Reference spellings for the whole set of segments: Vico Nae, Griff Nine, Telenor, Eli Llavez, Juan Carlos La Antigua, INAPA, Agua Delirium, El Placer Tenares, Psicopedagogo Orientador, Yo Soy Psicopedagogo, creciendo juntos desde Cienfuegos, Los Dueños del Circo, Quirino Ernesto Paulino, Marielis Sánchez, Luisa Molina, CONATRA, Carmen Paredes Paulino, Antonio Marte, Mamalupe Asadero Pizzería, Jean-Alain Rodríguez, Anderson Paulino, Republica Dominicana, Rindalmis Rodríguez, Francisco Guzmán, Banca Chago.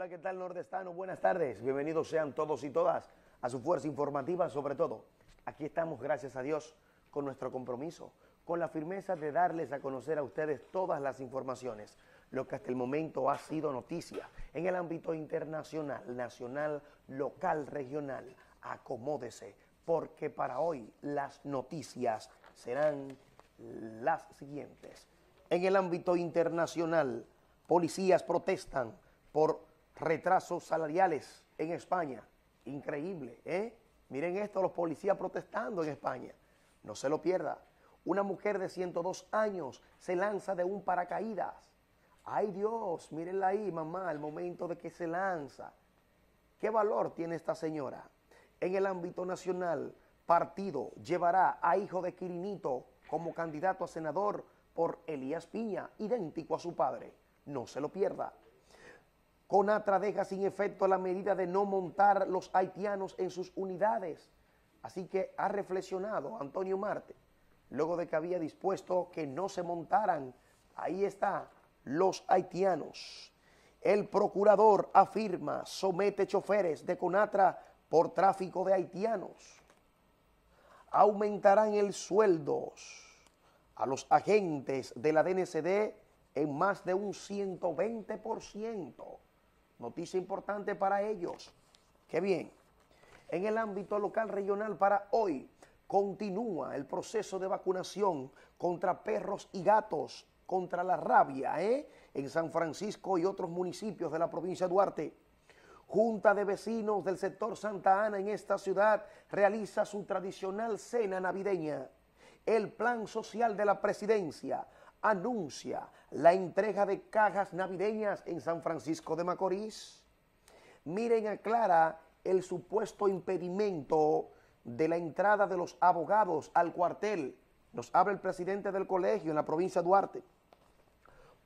Hola, ¿qué tal, nordestanos? Buenas tardes. Bienvenidos sean todos y todas a su fuerza informativa, sobre todo. Aquí estamos, gracias a Dios, con nuestro compromiso, con la firmeza de darles a conocer a ustedes todas las informaciones, lo que hasta el momento ha sido noticia en el ámbito internacional, nacional, local, regional. Acomódese, porque para hoy las noticias serán las siguientes. En el ámbito internacional, policías protestan por retrasos salariales en España. Increíble, ¿eh? Miren esto, los policías protestando en España. No se lo pierda. Una mujer de 102 años se lanza de un paracaídas. ¡Ay, Dios! Mírenla ahí, mamá, al momento de que se lanza. ¿Qué valor tiene esta señora? En el ámbito nacional, partido llevará a hijo de Quirinito como candidato a senador por Elías Piña, idéntico a su padre. No se lo pierda. CONATRA deja sin efecto la medida de no montar los haitianos en sus unidades. Así que ha reflexionado Antonio Marte, luego de que había dispuesto que no se montaran. Ahí está, los haitianos. El procurador afirma, somete choferes de CONATRA por tráfico de haitianos. Aumentarán el sueldo a los agentes de la DNCD en más de un 120%. Noticia importante para ellos. ¡Qué bien! En el ámbito local regional para hoy, continúa el proceso de vacunación contra perros y gatos, contra la rabia, en San Francisco y otros municipios de la provincia de Duarte. Junta de vecinos del sector Santa Ana en esta ciudad realiza su tradicional cena navideña. El plan social de la presidencia anuncia la entrega de cajas navideñas en San Francisco de Macorís. Miren, aclara el supuesto impedimento de la entrada de los abogados al cuartel. Nos habla el presidente del colegio en la provincia de Duarte.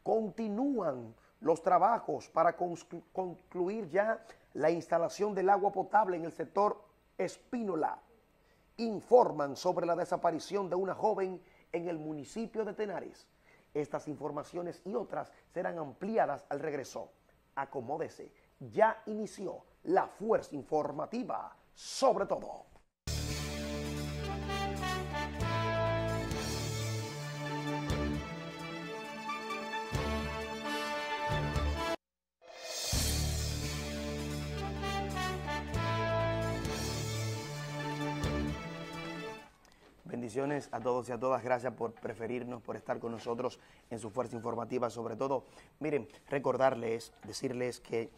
Continúan los trabajos para concluir ya la instalación del agua potable en el sector Espínola. Informan sobre la desaparición de una joven en el municipio de Tenares. Estas informaciones y otras serán ampliadas al regreso. Acomódese, ya inició la fuerza informativa, sobre todo. Bendiciones a todos y a todas, gracias por preferirnos, por estar con nosotros en su fuerza informativa, sobre todo. Miren, recordarles, decirles que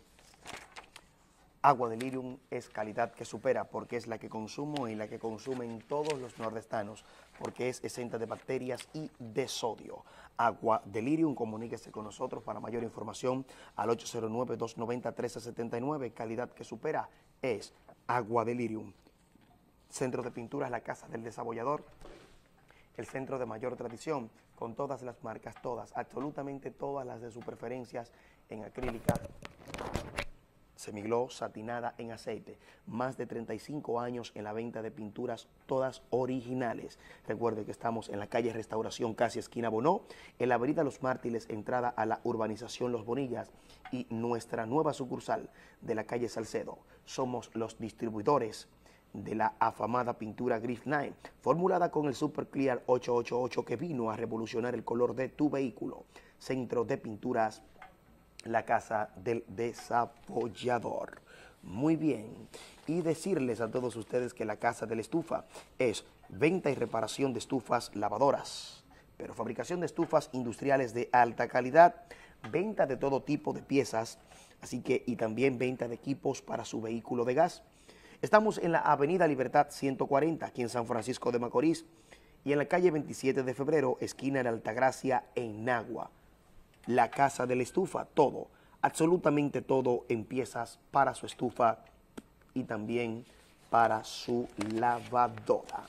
Agua Delirium es calidad que supera, porque es la que consumo y la que consumen todos los nordestanos, porque es exenta de bacterias y de sodio. Agua Delirium, comuníquese con nosotros para mayor información al 809-290-1379, calidad que supera es Agua Delirium. Centro de pinturas, la Casa del Desabollador, el centro de mayor tradición, con todas las marcas, todas, absolutamente todas las de sus preferencias, en acrílica, semigloss, satinada, en aceite. Más de 35 años en la venta de pinturas, todas originales. Recuerde que estamos en la calle Restauración, casi esquina Bonó, en la avenida Los Mártires, entrada a la urbanización Los Bonillas, y nuestra nueva sucursal de la calle Salcedo. Somos los distribuidores de la afamada pintura Griff Nine, formulada con el Super Clear 888 que vino a revolucionar el color de tu vehículo. Centro de Pinturas, la Casa del Desabollador. Muy bien, y decirles a todos ustedes que la Casa de la Estufa es venta y reparación de estufas, lavadoras, pero fabricación de estufas industriales de alta calidad, venta de todo tipo de piezas, así que y también venta de equipos para su vehículo de gas. Estamos en la avenida Libertad 140, aquí en San Francisco de Macorís, y en la calle 27 de Febrero, esquina de Altagracia, en Nagua. La Casa de la Estufa, todo, absolutamente todo en piezas para su estufa y también para su lavadora.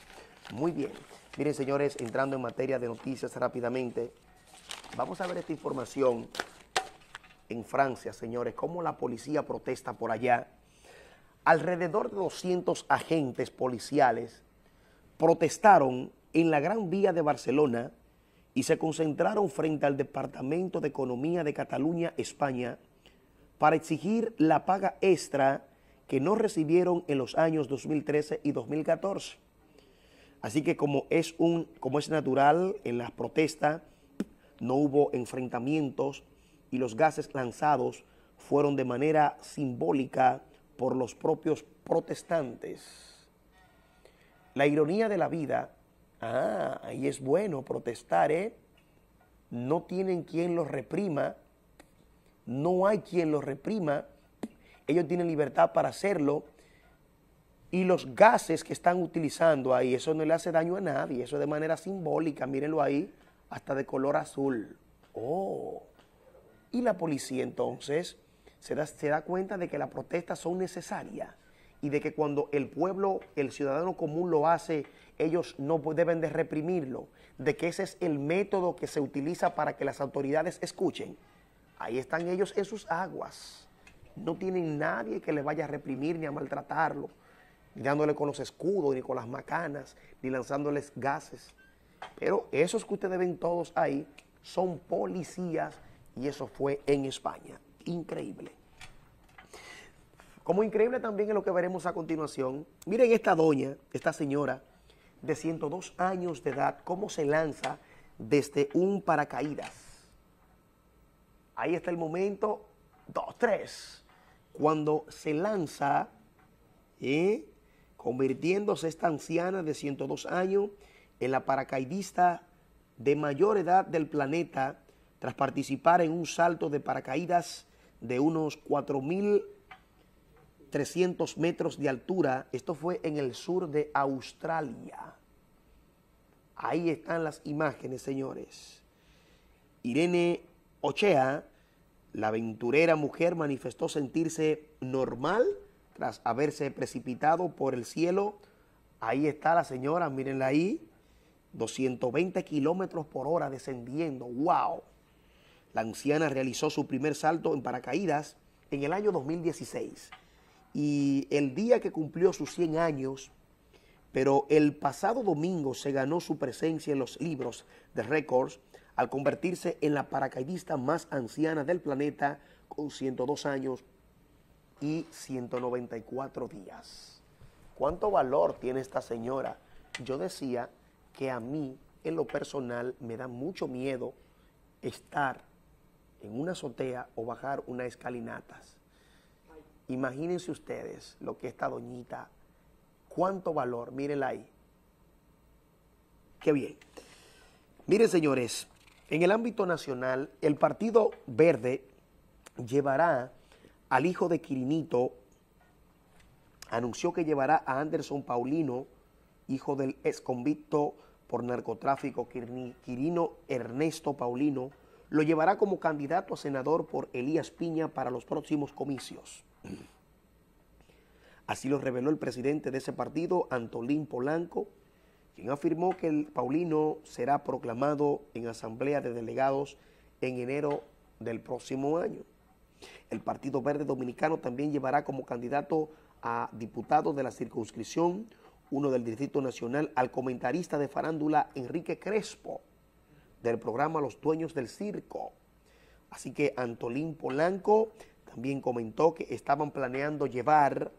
Muy bien. Miren, señores, entrando en materia de noticias rápidamente, vamos a ver esta información en Francia, señores, cómo la policía protesta por allá. Alrededor de 200 agentes policiales protestaron en la Gran Vía de Barcelona y se concentraron frente al Departamento de Economía de Cataluña, España, para exigir la paga extra que no recibieron en los años 2013 y 2014. Así que como es natural, en las protestas no hubo enfrentamientos y los gases lanzados fueron de manera simbólica por los propios protestantes. La ironía de la vida, ahí es bueno protestar, ¿eh? No tienen quien los reprima, no hay quien los reprima, ellos tienen libertad para hacerlo, y los gases que están utilizando ahí, eso no le hace daño a nadie, eso de manera simbólica, mírenlo ahí, hasta de color azul. ¡Oh! Y la policía entonces se da cuenta de que las protestas son necesarias y de que cuando el pueblo, el ciudadano común lo hace, ellos no deben de reprimirlo, de que ese es el método que se utiliza para que las autoridades escuchen. Ahí están ellos en sus aguas. No tienen nadie que les vaya a reprimir ni a maltratarlo, ni dándole con los escudos, ni con las macanas, ni lanzándoles gases. Pero esos que ustedes ven todos ahí son policías, y eso fue en España. Increíble. Como increíble también es lo que veremos a continuación. Miren esta doña, esta señora de 102 años de edad, cómo se lanza desde un paracaídas. Ahí está el momento, 2, 3, cuando se lanza, convirtiéndose esta anciana de 102 años en la paracaidista de mayor edad del planeta, tras participar en un salto de paracaídas de unos 4.300 metros de altura. Esto fue en el sur de Australia. Ahí están las imágenes, señores. Irene Ochea, la aventurera mujer, manifestó sentirse normal tras haberse precipitado por el cielo. Ahí está la señora, mírenla ahí, 220 kilómetros por hora descendiendo. ¡Wow! La anciana realizó su primer salto en paracaídas en el año 2016 y el día que cumplió sus 100 años, pero el pasado domingo se ganó su presencia en los libros de récords al convertirse en la paracaidista más anciana del planeta con 102 años y 194 días. ¿Cuánto valor tiene esta señora? Yo decía que a mí, en lo personal, me da mucho miedo estar en una azotea o bajar unas escalinatas. Imagínense ustedes lo que esta doñita, cuánto valor, mírenla ahí. Qué bien. Miren, señores, en el ámbito nacional, el Partido Verde llevará al hijo de Quirinito, anunció que llevará a Anderson Paulino, hijo del exconvicto por narcotráfico Quirino Ernesto Paulino, lo llevará como candidato a senador por Elías Piña para los próximos comicios. Así lo reveló el presidente de ese partido, Antolín Polanco, quien afirmó que el Paulino será proclamado en asamblea de delegados en enero del próximo año. El Partido Verde Dominicano también llevará como candidato a diputado de la circunscripción 1 del Distrito Nacional al comentarista de farándula Enrique Crespo, del programa Los Dueños del Circo. Así que Antolín Polanco también comentó que estaban planeando llevar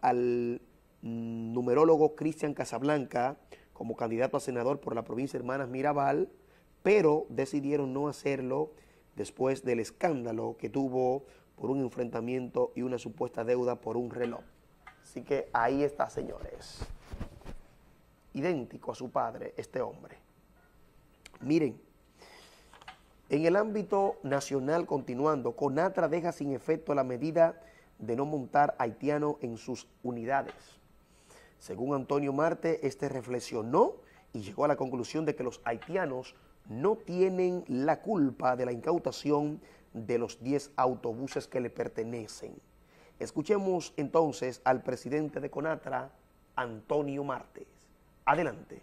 al numerólogo Cristian Casablanca como candidato a senador por la provincia de Hermanas Mirabal, pero decidieron no hacerlo después del escándalo que tuvo por un enfrentamiento y una supuesta deuda por un reloj. Así que ahí está, señores. Idéntico a su padre, este hombre. Miren, en el ámbito nacional, continuando, CONATRA deja sin efecto la medida de no montar haitiano en sus unidades. Según Antonio Marte, este reflexionó y llegó a la conclusión de que los haitianos no tienen la culpa de la incautación de los 10 autobuses que le pertenecen. Escuchemos entonces al presidente de CONATRA, Antonio Marte. Adelante.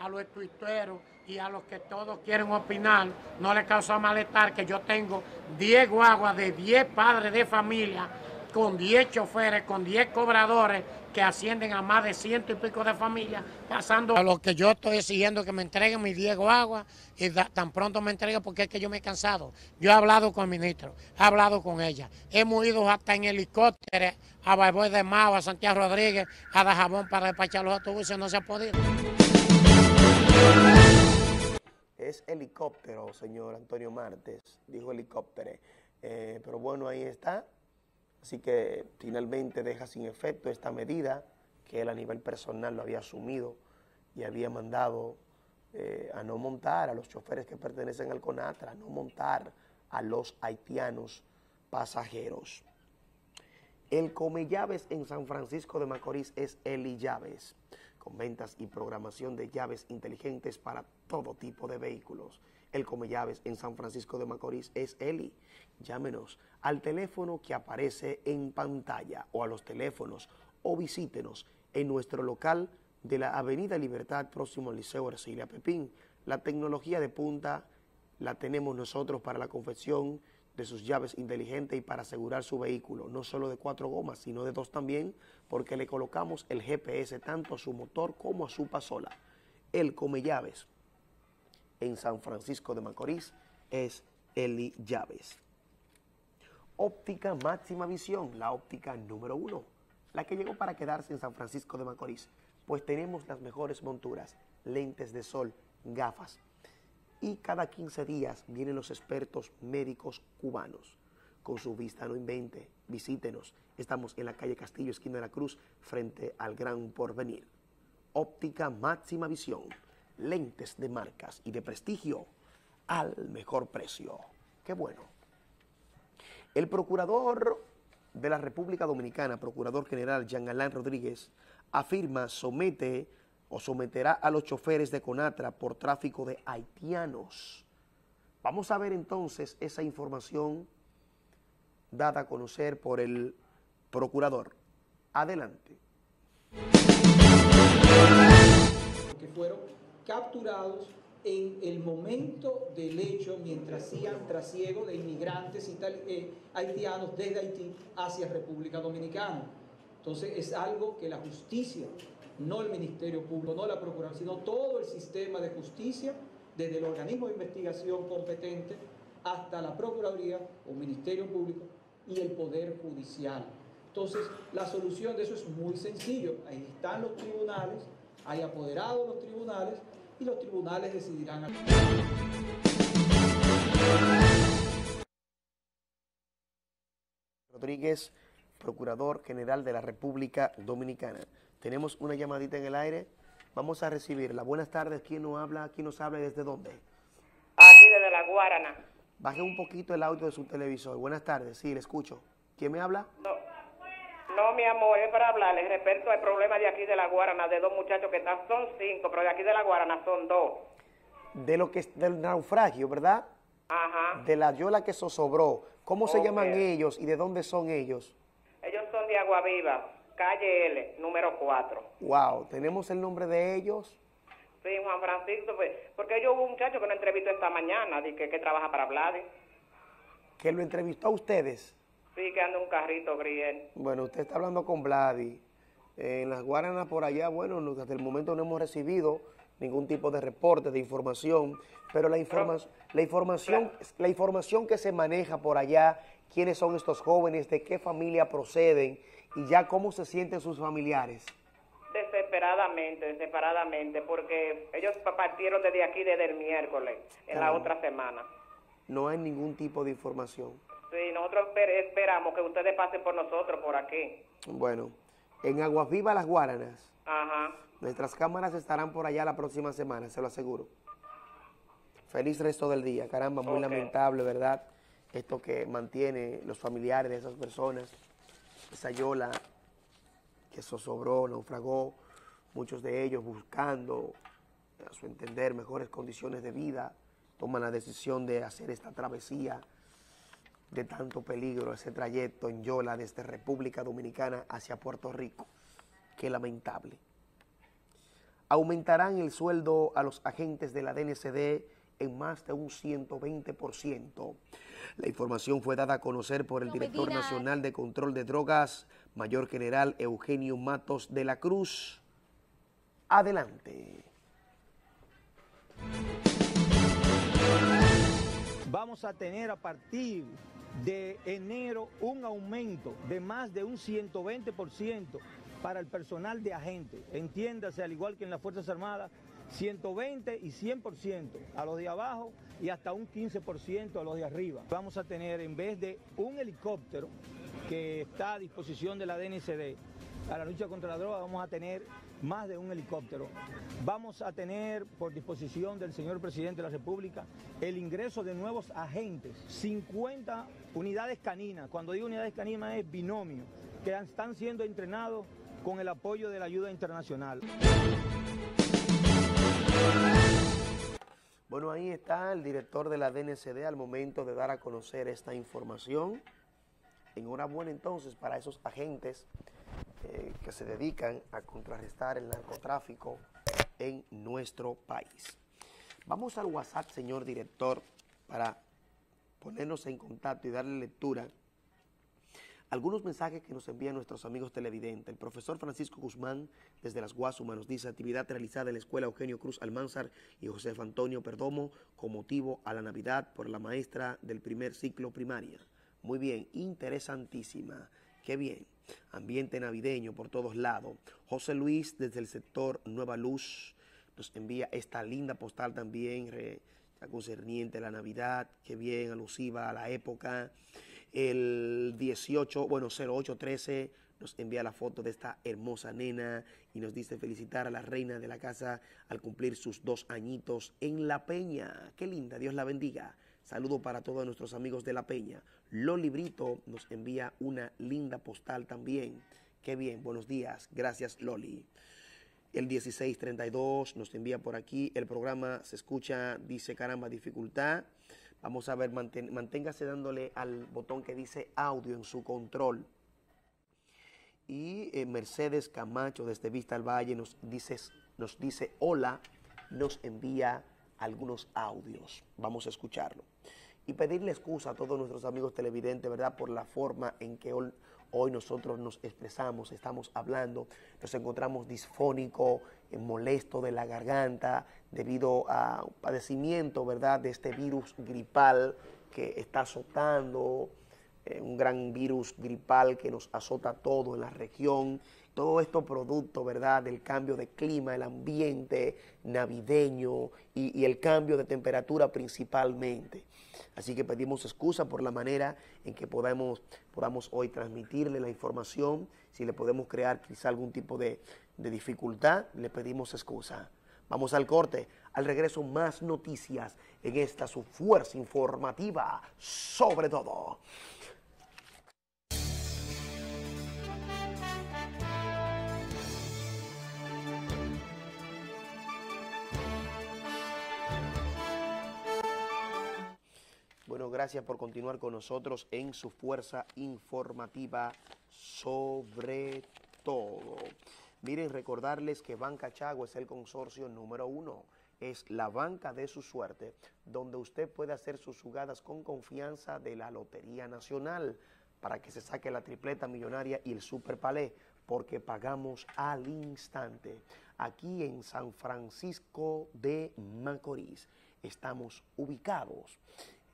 A los tuiteros y a los que todos quieren opinar, no les causa malestar que yo tengo 10 guaguas de 10 padres de familia con 10 choferes, con 10 cobradores que ascienden a más de 100 y pico de familias, pasando a lo que yo estoy exigiendo que me entreguen mis 10 guaguas y tan pronto me entreguen, porque es que yo me he cansado. Yo he hablado con el ministro, he hablado con ella, hemos ido hasta en helicóptero a Balboa de Mao, a Santiago Rodríguez, a Dajabón para despachar los autobuses, no se ha podido. Es helicóptero, señor Antonio Martes, dijo helicóptero, pero bueno, ahí está. Así que finalmente deja sin efecto esta medida que él a nivel personal lo había asumido y había mandado a no montar a los choferes que pertenecen al CONATRA, a no montar a los haitianos pasajeros. El come llaves en San Francisco de Macorís es Eli Llavez, con ventas y programación de llaves inteligentes para todo tipo de vehículos. El come llaves en San Francisco de Macorís es Eli. Llámenos al teléfono que aparece en pantalla o a los teléfonos, o visítenos en nuestro local de la Avenida Libertad, próximo al Liceo Ercilia Pepín. La tecnología de punta la tenemos nosotros para la confección de sus llaves inteligentes y para asegurar su vehículo, no solo de 4 gomas, sino de 2 también, porque le colocamos el GPS tanto a su motor como a su pasola. El come llaves en San Francisco de Macorís es Eli Llavez. Óptica máxima visión, la óptica número 1, la que llegó para quedarse en San Francisco de Macorís, pues tenemos las mejores monturas, lentes de sol, gafas, y cada 15 días vienen los expertos médicos cubanos. Con su vista no invente, visítenos. Estamos en la calle Castillo, esquina de la Cruz, frente al Gran Porvenir. Óptica máxima visión, lentes de marcas y de prestigio al mejor precio. ¡Qué bueno! El procurador de la República Dominicana, procurador general Jean-Alain Rodríguez, afirma someterá a los choferes de CONATRA por tráfico de haitianos. Vamos a ver entonces esa información dada a conocer por el procurador. Adelante. Que fueron capturados en el momento del hecho, mientras hacían trasiego de inmigrantes haitianos desde Haití hacia República Dominicana. Entonces es algo que la justicia, no el Ministerio Público, no la Procuraduría, sino todo el sistema de justicia, desde el organismo de investigación competente hasta la Procuraduría o Ministerio Público y el Poder Judicial. Entonces la solución de eso es muy sencillo, ahí están los tribunales, hay apoderados los tribunales, y los tribunales decidirán. Rodríguez, procurador general de la República Dominicana. Tenemos una llamadita en el aire, vamos a recibirla. Buenas tardes, ¿quién nos habla? ¿Quién nos habla y desde dónde? Aquí desde La Guarana. Baje un poquito el audio de su televisor. Buenas tardes, sí, le escucho. ¿Quién me habla? No, mi amor, es para hablarles respecto al problema de aquí de La Guarana, de 2 muchachos que están, son 5, pero de aquí de La Guarana son 2. De lo que es del naufragio, ¿verdad? Ajá. De la yola que zozobró. ¿Cómo se llaman ellos y de dónde son ellos? Ellos son de Agua Viva, calle L, número 4. Wow, ¿tenemos el nombre de ellos? Sí, Juan Francisco, pues, porque yo hubo un muchacho que lo entrevistó esta mañana, que trabaja para Vladi. ¿Que lo entrevistó a ustedes? Sí, que anda un carrito griel. Bueno, usted está hablando con Vladi. En Las Guaranas por allá, bueno, hasta el momento no hemos recibido ningún tipo de reporte, de información, pero la información que se maneja por allá, quiénes son estos jóvenes, de qué familia proceden y ya cómo se sienten sus familiares. Desesperadamente, porque ellos partieron desde aquí desde el miércoles, en la otra semana. No hay ningún tipo de información. Sí, nosotros esperamos que ustedes pasen por nosotros, por aquí. Bueno, en Aguas Vivas, Las Guaranas. Ajá. Nuestras cámaras estarán por allá la próxima semana, se lo aseguro. Feliz resto del día. Caramba, muy lamentable, ¿verdad? Esto que mantiene los familiares de esas personas. Esa yola que zozobró, naufragó, muchos de ellos buscando, a su entender, mejores condiciones de vida, toman la decisión de hacer esta travesía de tanto peligro, ese trayecto en yola desde República Dominicana hacia Puerto Rico. Qué lamentable. Aumentarán el sueldo a los agentes de la DNCD en más de un 120%. La información fue dada a conocer por el director nacional de control de drogas, mayor general Eugenio Matos de la Cruz. Adelante. Vamos a tener a partir de enero un aumento de más de un 120% para el personal de agentes. Entiéndase, al igual que en las Fuerzas Armadas, 120 y 100% a los de abajo y hasta un 15% a los de arriba. Vamos a tener, en vez de un helicóptero que está a disposición de la DNCD para la lucha contra la droga, vamos a tener más de un helicóptero. Vamos a tener, por disposición del señor presidente de la República, el ingreso de nuevos agentes, 50 unidades caninas. Cuando digo unidades caninas es binomio, que están siendo entrenados con el apoyo de la ayuda internacional. Bueno, ahí está el director de la DNCD al momento de dar a conocer esta información. Enhorabuena entonces para esos agentes que se dedican a contrarrestar el narcotráfico en nuestro país. Vamos al WhatsApp, señor director, para ponernos en contacto y darle lectura algunos mensajes que nos envían nuestros amigos televidentes. El profesor Francisco Guzmán, desde Las Guasumas, nos dice: actividad realizada en la Escuela Eugenio Cruz Almanzar y José Antonio Perdomo con motivo a la Navidad por la maestra del primer ciclo primaria. Muy bien, interesantísima, qué bien. Ambiente navideño por todos lados. José Luis, desde el sector Nueva Luz, nos envía esta linda postal también, concerniente a la Navidad, qué bien, alusiva a la época. El 0813 nos envía la foto de esta hermosa nena y nos dice felicitar a la reina de la casa al cumplir sus 2 añitos en La Peña. Qué linda, Dios la bendiga. Saludo para todos nuestros amigos de La Peña. Loli Brito nos envía una linda postal también. Qué bien, buenos días. Gracias, Loli. El 1632 nos envía por aquí, el programa se escucha, dice caramba, dificultad. Vamos a ver, manténgase dándole al botón que dice audio en su control. Y Mercedes Camacho desde Vista al Valle nos dice hola, nos envía algunos audios. Vamos a escucharlo. Y pedirle excusa a todos nuestros amigos televidentes, ¿verdad?, por la forma en que hoy nosotros nos expresamos, estamos hablando, nos encontramos disfónico, molesto de la garganta debido a un padecimiento, ¿verdad?, de este virus gripal que está azotando, un gran virus gripal que nos azota todo en la región. Todo esto producto, ¿verdad?, del cambio de clima, el ambiente navideño y el cambio de temperatura principalmente. Así que pedimos excusa por la manera en que podamos hoy transmitirle la información. Si le podemos crear quizá algún tipo de dificultad, le pedimos excusa. Vamos al corte. Al regreso, más noticias en esta su fuerza informativa, sobre todo. Bueno, gracias por continuar con nosotros en su fuerza informativa sobre todo. Miren, recordarles que Banca Chago es el consorcio número 1. Es la banca de su suerte, donde usted puede hacer sus jugadas con confianza de la Lotería Nacional para que se saque la tripleta millonaria y el super palé, porque pagamos al instante. Aquí en San Francisco de Macorís estamos ubicados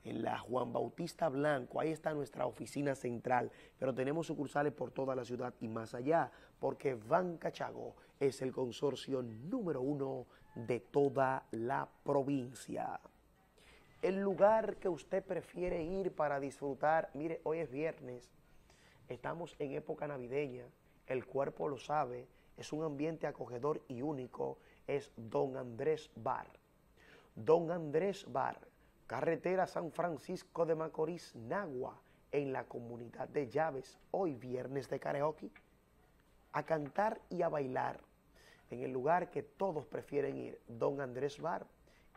en la Juan Bautista Blanco, ahí está nuestra oficina central, pero tenemos sucursales por toda la ciudad y más allá, porque Banca Chago es el consorcio número 1 de toda la provincia. El lugar que usted prefiere ir para disfrutar, mire, hoy es viernes, estamos en época navideña, el cuerpo lo sabe, es un ambiente acogedor y único, es Don Andrés Bar. Don Andrés Bar, carretera San Francisco de Macorís, Nagua, en la comunidad de Llaves, hoy viernes de karaoke, a cantar y a bailar, en el lugar que todos prefieren ir, Don Andrés Bar,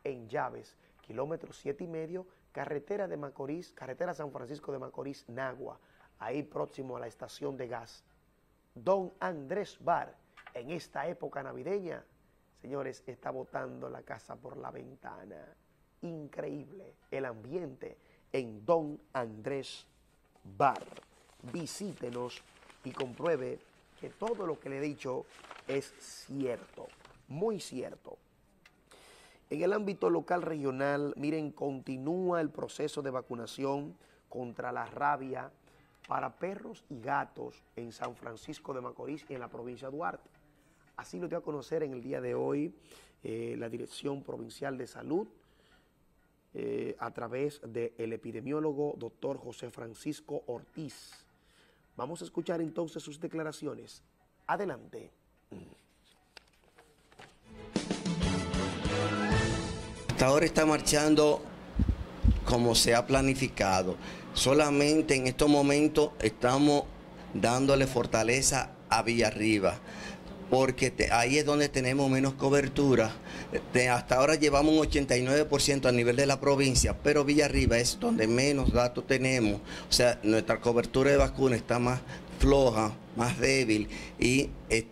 en Llaves, kilómetro 7,5, carretera de Macorís, carretera San Francisco de Macorís, Nagua, ahí próximo a la estación de gas. Don Andrés Bar, en esta época navideña, señores, está botando la casa por la ventana. increíble el ambiente en Don Andrés Bar. Visítenos y compruebe que todo lo que le he dicho es cierto, muy cierto. En el ámbito local regional, miren, continúa el proceso de vacunación contra la rabia para perros y gatos en San Francisco de Macorís y en la provincia de Duarte. Así lo dio a conocer en el día de hoy la Dirección Provincial de Salud a través del epidemiólogo doctor José Francisco Ortiz. Vamos a escuchar entonces sus declaraciones. Adelante. Hasta ahora está marchando como se ha planificado. Solamente en estos momentos estamos dándole fortaleza a Villa Riva, porque ahí es donde tenemos menos cobertura. Hasta ahora llevamos un 89% a nivel de la provincia, pero Villa Riva es donde menos datos tenemos. O sea, nuestra cobertura de vacuna está más floja, más débil, y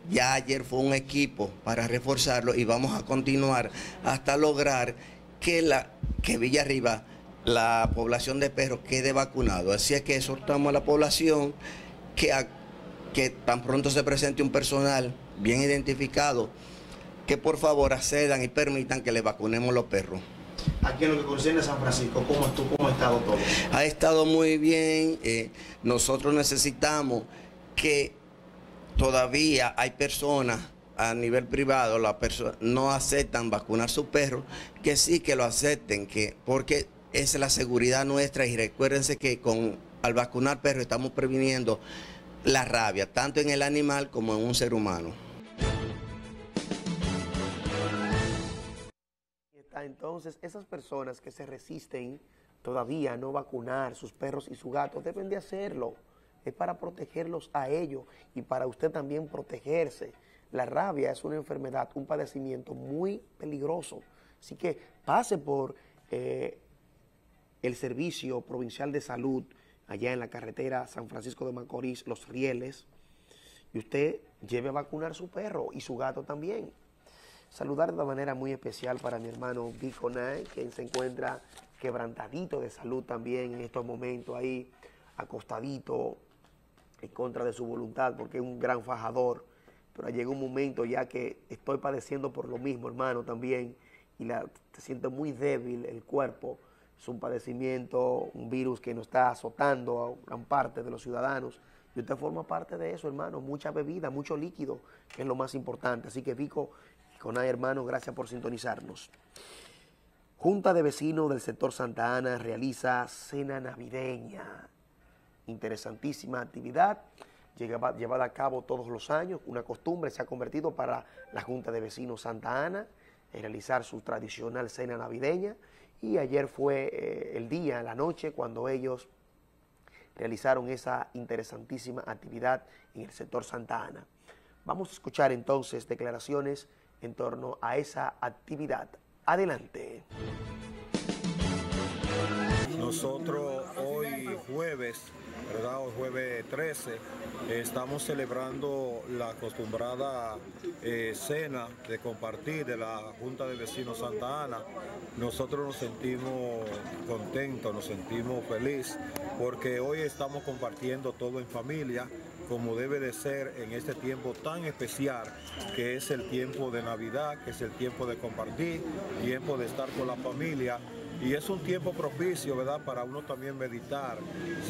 ya ayer fue un equipo para reforzarlo y vamos a continuar hasta lograr que Villa Riva, la población de perros, quede vacunado. Así es que exhortamos a la población que tan pronto se presente un personal bien identificado, que por favor accedan y permitan que le vacunemos los perros. Aquí en lo que concierne a San Francisco, ¿cómo ha estado todo? Ha estado muy bien. Nosotros necesitamos que todavía hay personas a nivel privado, las personas no aceptan vacunar a sus perros, que sí que lo acepten, porque es la seguridad nuestra. Y recuérdense que al vacunar perros estamos previniendo la rabia, tanto en el animal como en un ser humano. Entonces, esas personas que se resisten todavía a no vacunar sus perros y sus gatos, deben de hacerlo. Es para protegerlos a ellos y para usted también protegerse. La rabia es una enfermedad, un padecimiento muy peligroso. Así que pase por el Servicio Provincial de Salud, allá en la carretera San Francisco de Macorís, Los Rieles, y usted lleve a vacunar su perro y su gato también. Saludar de una manera muy especial para mi hermano Vico Nae, quien se encuentra quebrantadito de salud también en estos momentos, ahí acostadito en contra de su voluntad, porque es un gran fajador. Pero llega un momento ya que estoy padeciendo por lo mismo, hermano, también, y se siente muy débil el cuerpo. Es un padecimiento, un virus que nos está azotando a gran parte de los ciudadanos. Y usted forma parte de eso, hermano. Mucha bebida, mucho líquido, que es lo más importante. Así que Vico y Conay, hermano, gracias por sintonizarnos. Junta de Vecinos del sector Santa Ana realiza cena navideña. Interesantísima actividad, llevada a cabo todos los años. Una costumbre se ha convertido para la Junta de Vecinos Santa Ana, en realizar su tradicional cena navideña. Y ayer fue la noche, cuando ellos realizaron esa interesantísima actividad en el sector Santa Ana. Vamos a escuchar entonces declaraciones en torno a esa actividad. Adelante. Nosotros hoy jueves, ¿verdad? Hoy jueves 13, estamos celebrando la acostumbrada cena de compartir de la Junta de Vecinos Santa Ana. Nosotros nos sentimos contentos, nos sentimos felices, porque hoy estamos compartiendo todo en familia, como debe de ser en este tiempo tan especial, que es el tiempo de Navidad, que es el tiempo de compartir, tiempo de estar con la familia. Y es un tiempo propicio, ¿verdad?, para uno también meditar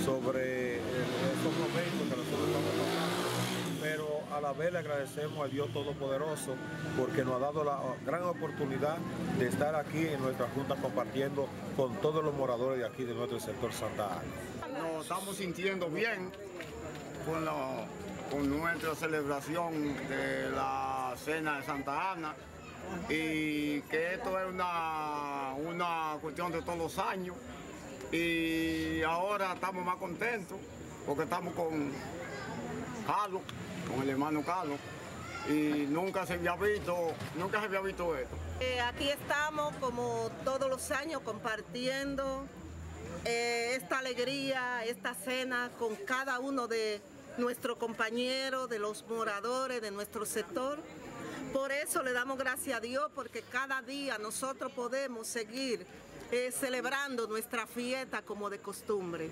sobre estos momentos que nosotros estamos pasando. Pero a la vez le agradecemos a Dios Todopoderoso, porque nos ha dado la gran oportunidad de estar aquí en nuestra junta compartiendo con todos los moradores de aquí de nuestro sector Santa Ana. Nos estamos sintiendo bien con nuestra celebración de la cena de Santa Ana, y que esto es una cuestión de todos los años, y ahora estamos más contentos porque estamos con Carlos, con el hermano Carlos, y nunca se había visto esto. Aquí estamos como todos los años compartiendo esta alegría, esta cena con cada uno de nuestros compañeros, de los moradores de nuestro sector. Por eso le damos gracias a Dios, porque cada día nosotros podemos seguir celebrando nuestra fiesta como de costumbre.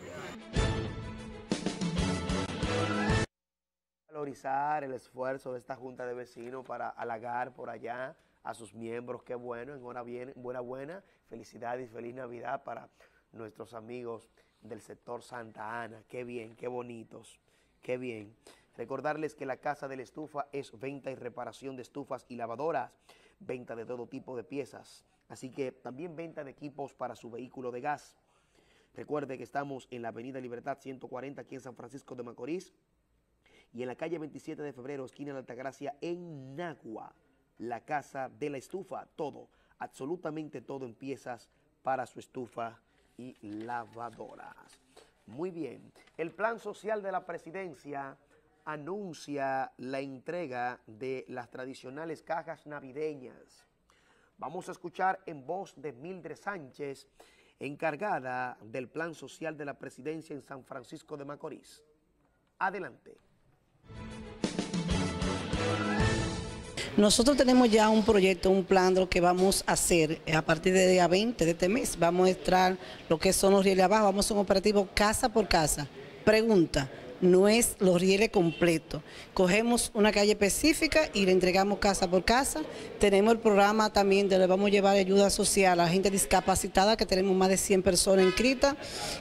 Valorizar el esfuerzo de esta junta de vecinos para halagar por allá a sus miembros, qué bueno, enhorabuena, felicidades y feliz Navidad para nuestros amigos del sector Santa Ana, qué bien, qué bonitos, qué bien. Recordarles que la Casa de la Estufa es venta y reparación de estufas y lavadoras, venta de todo tipo de piezas, así que también venta de equipos para su vehículo de gas. Recuerde que estamos en la Avenida Libertad 140 aquí en San Francisco de Macorís, y en la calle 27 de febrero, esquina de Altagracia, en Nagua, la Casa de la Estufa. Todo, absolutamente todo en piezas para su estufa y lavadoras. Muy bien. El Plan Social de la Presidencia anuncia la entrega de las tradicionales cajas navideñas. Vamos a escuchar en voz de Mildred Sánchez, encargada del Plan Social de la Presidencia en San Francisco de Macorís. Adelante. Nosotros tenemos ya un proyecto, un plan de lo que vamos a hacer a partir del día 20 de este mes. Vamos a entrar lo que son los rieles abajo, vamos a un operativo casa por casa. Pregunta, no es los rieles completos. Cogemos una calle específica y le entregamos casa por casa. Tenemos el programa también de le vamos a llevar ayuda social a la gente discapacitada, que tenemos más de 100 personas inscritas,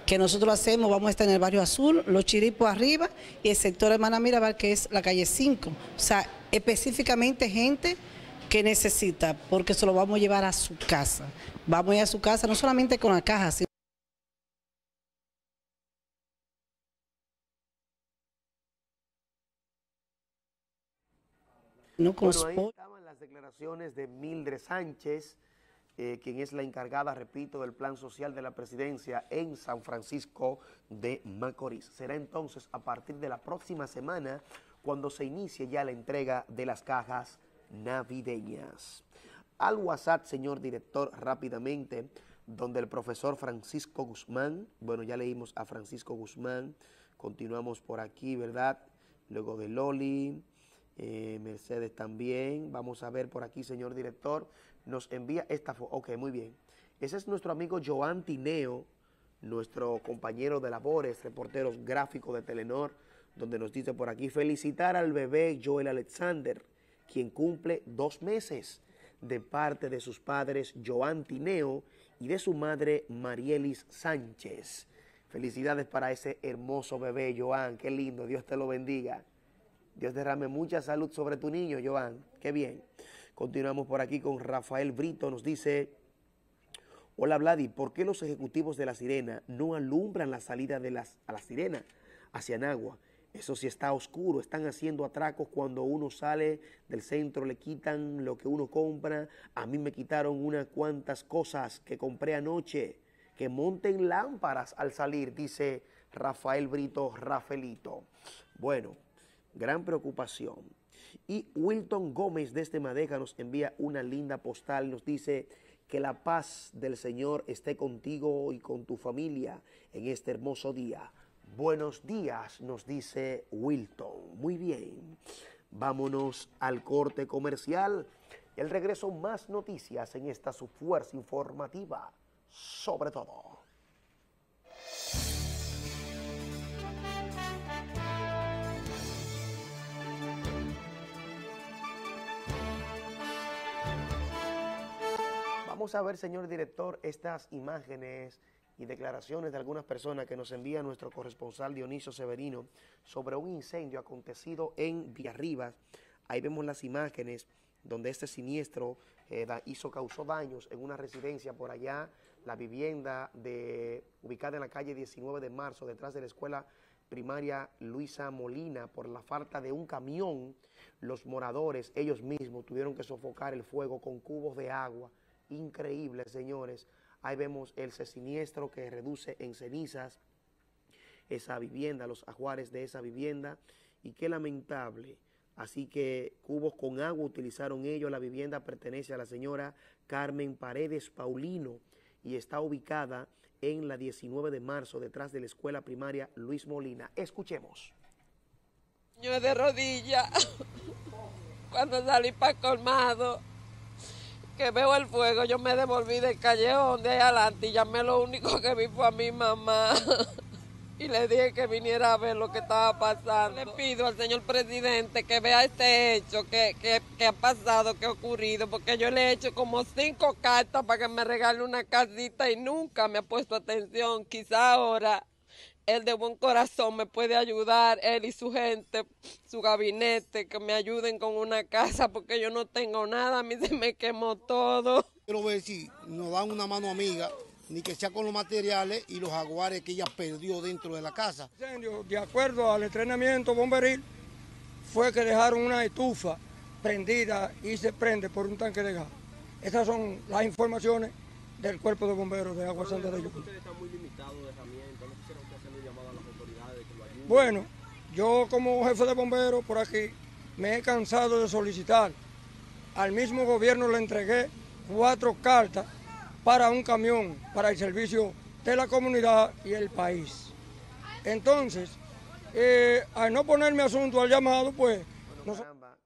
que nosotros lo hacemos, vamos a estar en el barrio Azul, Los Chiripos arriba y el sector Hermanas Mirabal, que es la calle 5. O sea, específicamente gente que necesita, porque se lo vamos a llevar a su casa. Vamos a ir a su casa, no solamente con la caja, sino bueno, ahí estaban las declaraciones de Mildred Sánchez, quien es la encargada, repito, del Plan Social de la Presidencia en San Francisco de Macorís. Será entonces a partir de la próxima semana cuando se inicie ya la entrega de las cajas navideñas. Al WhatsApp, señor director, rápidamente, donde el profesor Francisco Guzmán, bueno, ya leímos a Francisco Guzmán, continuamos por aquí, ¿verdad? Luego de Loli. Mercedes también, vamos a ver por aquí, señor director, nos envía esta foto, ok, muy bien, ese es nuestro amigo Joan Tineo, nuestro compañero de labores, reportero gráfico de Telenor, donde nos dice por aquí, felicitar al bebé Joel Alexander, quien cumple 2 meses, de parte de sus padres Joan Tineo y de su madre Marielis Sánchez. Felicidades para ese hermoso bebé, Joan, qué lindo, Dios te lo bendiga. Dios derrame mucha salud sobre tu niño, Joan. Qué bien. Continuamos por aquí con Rafael Brito. Nos dice, hola, Vladi, ¿por qué los ejecutivos de La Sirena no alumbran la salida de a La Sirena hacia Nagua? Eso sí está oscuro. Están haciendo atracos cuando uno sale del centro, le quitan lo que uno compra. A mí me quitaron unas cuantas cosas que compré anoche. Que monten lámparas al salir, dice Rafael Brito, Rafaelito. Bueno. Gran preocupación. Y Wilton Gómez desde Madeja nos envía una linda postal, nos dice que la paz del Señor esté contigo y con tu familia en este hermoso día. Buenos días, nos dice Wilton. Muy bien, vámonos al corte comercial. El regreso, más noticias en esta su fuerza informativa, sobre todo. Vamos a ver, señor director, estas imágenes y declaraciones de algunas personas que nos envía nuestro corresponsal Dionisio Severino sobre un incendio acontecido en Villa Riva. Ahí vemos las imágenes donde este siniestro causó daños en una residencia por allá, la vivienda ubicada en la calle 19 de marzo, detrás de la escuela primaria Luisa Molina. Por la falta de un camión, los moradores, ellos mismos, tuvieron que sofocar el fuego con cubos de agua. Increíble, señores. Ahí vemos el siniestro que reduce en cenizas esa vivienda, los ajuares de esa vivienda, y qué lamentable. Así que cubos con agua utilizaron ellos. La vivienda pertenece a la señora Carmen Paredes Paulino y está ubicada en la 19 de marzo, detrás de la escuela primaria Luis Molina. Escuchemos. Yo de rodilla, cuando salí para colmado, que veo el fuego, yo me devolví del callejón de adelante y llamé, lo único que vi fue a mi mamá. Y le dije que viniera a ver lo que estaba pasando. Le pido al señor presidente que vea este hecho que ha pasado, que ha ocurrido, porque yo le he hecho como 5 cartas para que me regale una casita y nunca me ha puesto atención. Quizá ahora él de buen corazón me puede ayudar, él y su gente, su gabinete, que me ayuden con una casa, porque yo no tengo nada, a mí se me quemó todo. Quiero ver si nos dan una mano amiga, ni que sea con los materiales y los jaguares que ella perdió dentro de la casa. De acuerdo al entrenamiento bomberil, fue que dejaron una estufa prendida y se prende por un tanque de gas. Estas son las informaciones del cuerpo de bomberos de Agua Santa de Yucatán. Ustedes están muy limitados de herramientas, ¿no quisieron que hacer un llamado a las autoridades que lo ayuden? Bueno, yo como jefe de bomberos por aquí me he cansado de solicitar. Al mismo gobierno le entregué 4 cartas para un camión, para el servicio de la comunidad y el país. Entonces, al no ponerme asunto al llamado, pues... Bueno, caramba,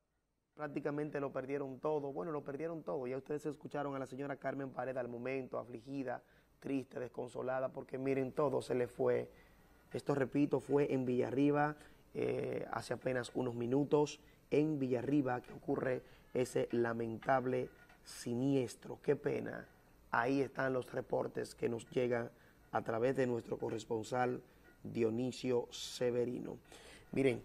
prácticamente lo perdieron todo. Bueno, lo perdieron todo. Ya ustedes escucharon a la señora Carmen Paredes al momento, afligida, triste, desconsolada, porque miren, todo se le fue. Esto, repito, fue en Villa Riva, hace apenas unos minutos, en Villa Riva, que ocurre ese lamentable siniestro. Qué pena. Ahí están los reportes que nos llegan a través de nuestro corresponsal Dionisio Severino. Miren,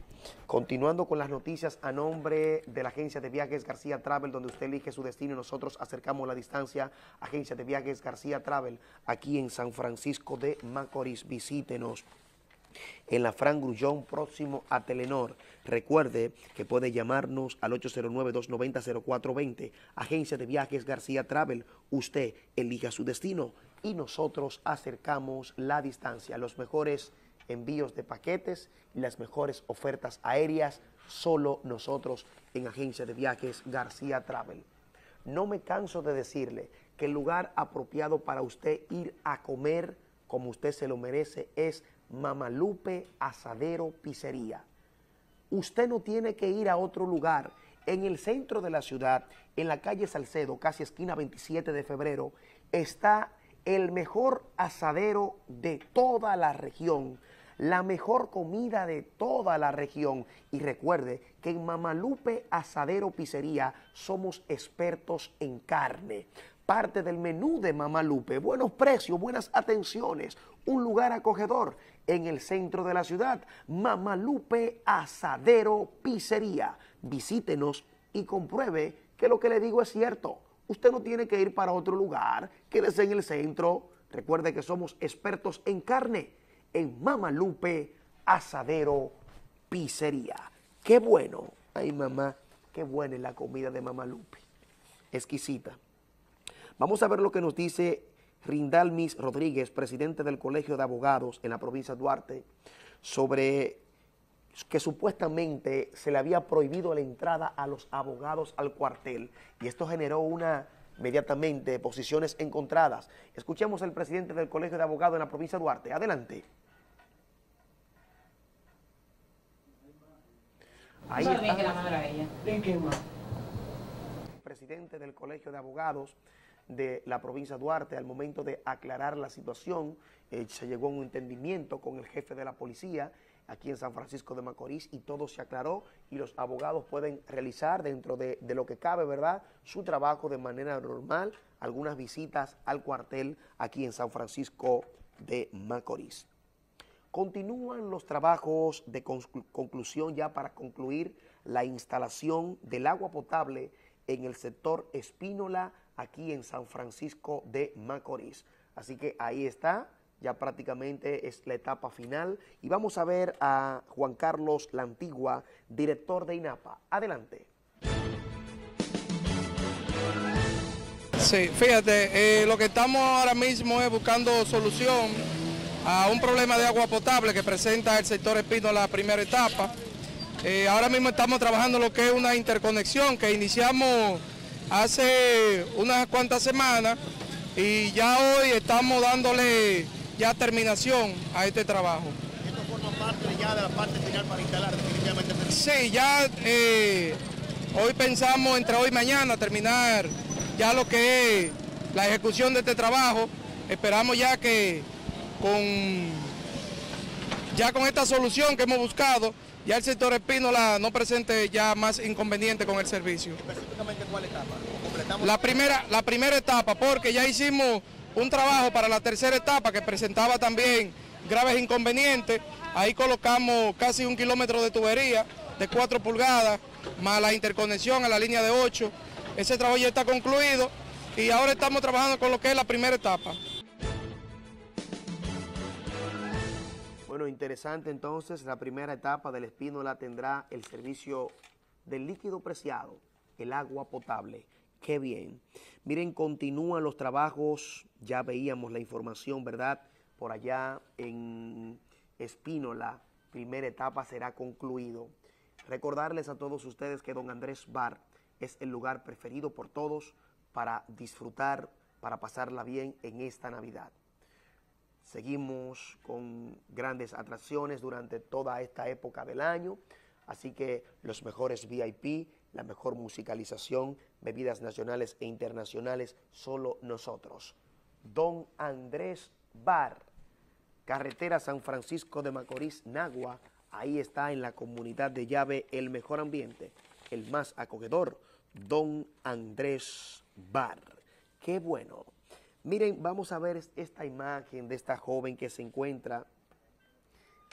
continuando con las noticias a nombre de la agencia de viajes García Travel, donde usted elige su destino y nosotros acercamos la distancia. Agencia de viajes García Travel, aquí en San Francisco de Macorís. Visítenos en la Fran Grullón, próximo a Telenor. Recuerde que puede llamarnos al 809-290-0420. Agencia de viajes García Travel. Usted elija su destino y nosotros acercamos la distancia. Los mejores envíos de paquetes y las mejores ofertas aéreas, solo nosotros en Agencia de viajes García Travel. No me canso de decirle que el lugar apropiado para usted ir a comer como usted se lo merece es Mamalupe Asadero Pizzería. Usted no tiene que ir a otro lugar. En el centro de la ciudad, en la calle Salcedo, casi esquina 27 de febrero, está el mejor asadero de toda la región, la mejor comida de toda la región. Y recuerde que en Mamalupe Asadero Pizzería somos expertos en carne. Parte del menú de Mamalupe, buenos precios, buenas atenciones, un lugar acogedor en el centro de la ciudad, Mamalupe Asadero Pizzería. Visítenos y compruebe que lo que le digo es cierto. Usted no tiene que ir para otro lugar, quédese en el centro. Recuerde que somos expertos en carne en Mamalupe Asadero Pizzería. ¡Qué bueno! Ay, mamá, qué buena es la comida de Mamalupe, exquisita. Vamos a ver lo que nos dice Rindalmis Rodríguez, presidente del Colegio de Abogados en la provincia de Duarte, sobre que supuestamente se le había prohibido la entrada a los abogados al cuartel. Y esto generó inmediatamente posiciones encontradas. Escuchemos al presidente del Colegio de Abogados en la provincia de Duarte. Adelante. Ahí está. Presidente del Colegio de Abogados de la provincia de Duarte, al momento de aclarar la situación, se llegó a un entendimiento con el jefe de la policía aquí en San Francisco de Macorís y todo se aclaró y los abogados pueden realizar dentro de lo que cabe, ¿verdad?, su trabajo de manera normal, algunas visitas al cuartel aquí en San Francisco de Macorís. Continúan los trabajos de conclusión ya para concluir la instalación del agua potable en el sector Espínola, aquí en San Francisco de Macorís. Así que ahí está, ya prácticamente es la etapa final. Y vamos a ver a Juan Carlos La Antigua, director de INAPA. Adelante. Sí, fíjate, lo que estamos ahora mismo es buscando solución a un problema de agua potable que presenta el sector Espínola, primera etapa. Ahora mismo estamos trabajando lo que es una interconexión que iniciamos hace unas cuantas semanas y ya hoy estamos dándole ya terminación a este trabajo. ¿Esto forma parte ya de la parte final para instalar definitivamente? Sí, ya hoy pensamos entre hoy y mañana terminar ya lo que es la ejecución de este trabajo. Esperamos ya que con esta solución que hemos buscado, ya el sector Espínola no presente ya más inconveniente con el servicio. ¿Específicamente cuál etapa? ¿Completamos? La primera etapa, porque ya hicimos un trabajo para la tercera etapa que presentaba también graves inconvenientes. Ahí colocamos casi 1 kilómetro de tubería de 4 pulgadas, más la interconexión a la línea de 8. Ese trabajo ya está concluido y ahora estamos trabajando con lo que es la primera etapa. Bueno, interesante entonces, la primera etapa del Espínola tendrá el servicio del líquido preciado, el agua potable. ¡Qué bien! Miren, continúan los trabajos, ya veíamos la información, ¿verdad? Por allá en Espínola, primera etapa será concluido. Recordarles a todos ustedes que Don Andrés Bar es el lugar preferido por todos para disfrutar, para pasarla bien en esta Navidad. Seguimos con grandes atracciones durante toda esta época del año, así que los mejores VIP, la mejor musicalización, bebidas nacionales e internacionales, solo nosotros. Don Andrés Bar, carretera San Francisco de Macorís, Nagua, ahí está en la comunidad de Llave el mejor ambiente, el más acogedor, Don Andrés Bar. ¡Qué bueno! Miren, vamos a ver esta imagen de esta joven que se encuentra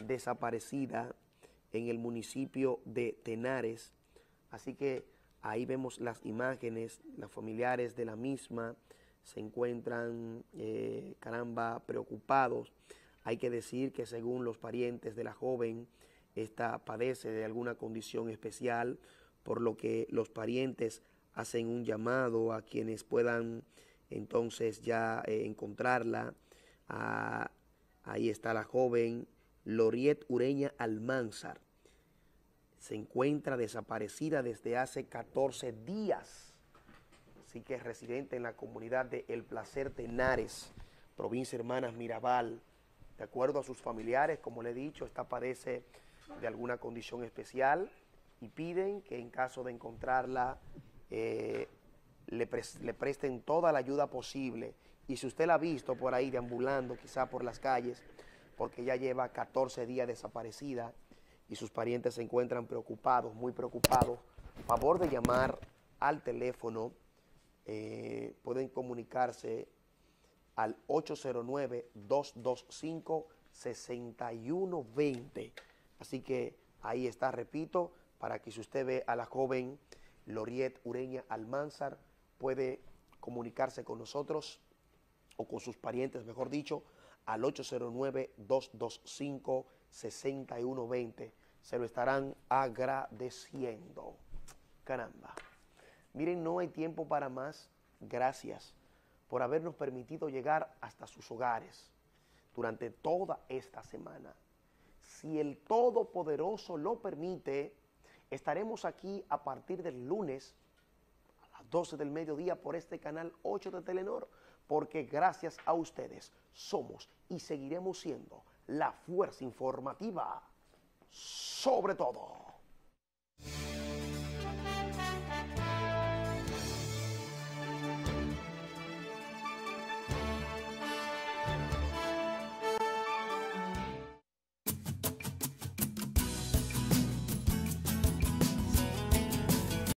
desaparecida en el municipio de Tenares. Así que ahí vemos las imágenes, los familiares de la misma se encuentran, preocupados. Hay que decir que según los parientes de la joven, esta padece de alguna condición especial, por lo que los parientes hacen un llamado a quienes puedan entonces ya encontrarla. Ahí está la joven Loriet Ureña Almanzar. Se encuentra desaparecida desde hace 14 días. Así que es residente en la comunidad de El Placer Tenares, provincia Hermanas Mirabal. De acuerdo a sus familiares, como le he dicho, esta padece de alguna condición especial y piden que en caso de encontrarla le presten toda la ayuda posible. Y si usted la ha visto por ahí deambulando, quizá por las calles, porque ya lleva 14 días desaparecida y sus parientes se encuentran preocupados, muy preocupados, favor de llamar al teléfono, pueden comunicarse al 809-225-6120. Así que ahí está, repito, para que si usted ve a la joven Loriet Ureña Almanzar, puede comunicarse con nosotros o con sus parientes, mejor dicho, al 809-225-6120. Se lo estarán agradeciendo. Caramba. Miren, no hay tiempo para más. Gracias por habernos permitido llegar hasta sus hogares durante toda esta semana. Si el Todopoderoso lo permite, estaremos aquí a partir del lunes a las 12 del mediodía por este canal 8 de Telenor, porque gracias a ustedes somos y seguiremos siendo la fuerza informativa sobre todo.